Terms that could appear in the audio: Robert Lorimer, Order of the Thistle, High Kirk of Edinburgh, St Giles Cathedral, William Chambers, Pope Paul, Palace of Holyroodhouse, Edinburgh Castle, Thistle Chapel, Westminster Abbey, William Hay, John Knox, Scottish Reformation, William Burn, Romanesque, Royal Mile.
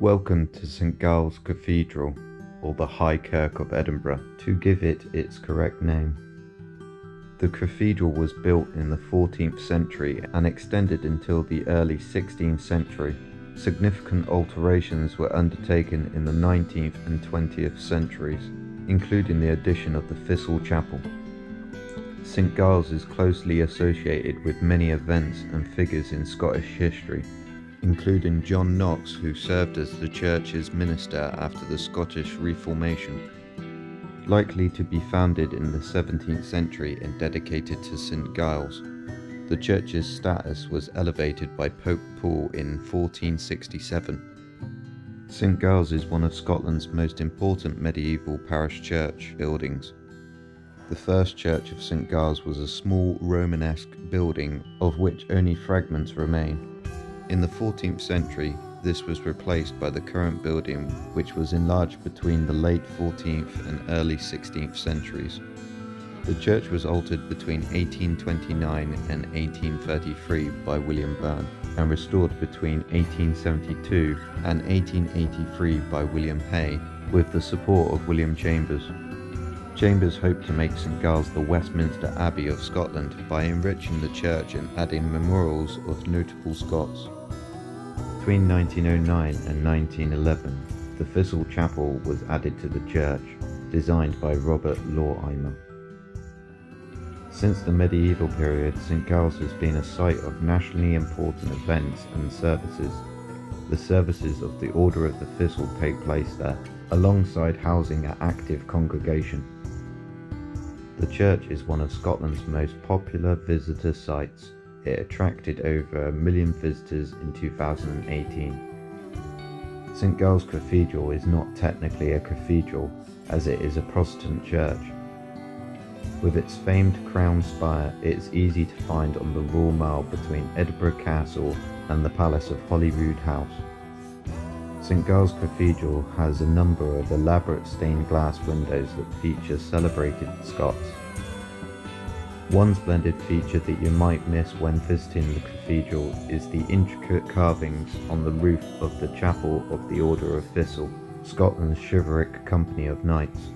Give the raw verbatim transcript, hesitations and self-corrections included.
Welcome to St Giles Cathedral, or the High Kirk of Edinburgh, to give it its correct name. The cathedral was built in the fourteenth century and extended until the early sixteenth century. Significant alterations were undertaken in the nineteenth and twentieth centuries, including the addition of the Thistle Chapel. St Giles is closely associated with many events and figures in Scottish history, including John Knox, who served as the church's minister after the Scottish Reformation. Likely to be founded in the seventeenth century and dedicated to St Giles, the church's status was elevated by Pope Paul in fourteen sixty-seven. St Giles is one of Scotland's most important medieval parish church buildings. The first church of St Giles was a small Romanesque building of which only fragments remain. In the fourteenth century, this was replaced by the current building, which was enlarged between the late fourteenth and early sixteenth centuries. The church was altered between eighteen twenty-nine and eighteen thirty-three by William Burn, and restored between eighteen seventy-two and eighteen eighty-three by William Hay, with the support of William Chambers. Chambers hoped to make St Giles the Westminster Abbey of Scotland by enriching the church and adding memorials of notable Scots. Between nineteen oh nine and nineteen eleven, the Thistle Chapel was added to the church, designed by Robert Lorimer. Since the medieval period, St Giles has been a site of nationally important events and services. The services of the Order of the Thistle take place there, alongside housing an active congregation. The church is one of Scotland's most popular visitor sites. It attracted over a million visitors in two thousand eighteen. St Giles Cathedral is not technically a cathedral, as it is a Protestant church. With its famed crown spire, it is easy to find on the Royal Mile between Edinburgh Castle and the Palace of Holyroodhouse. St Giles Cathedral has a number of elaborate stained glass windows that feature celebrated Scots. One splendid feature that you might miss when visiting the cathedral is the intricate carvings on the roof of the Chapel of the Order of Thistle, Scotland's chivalric company of knights.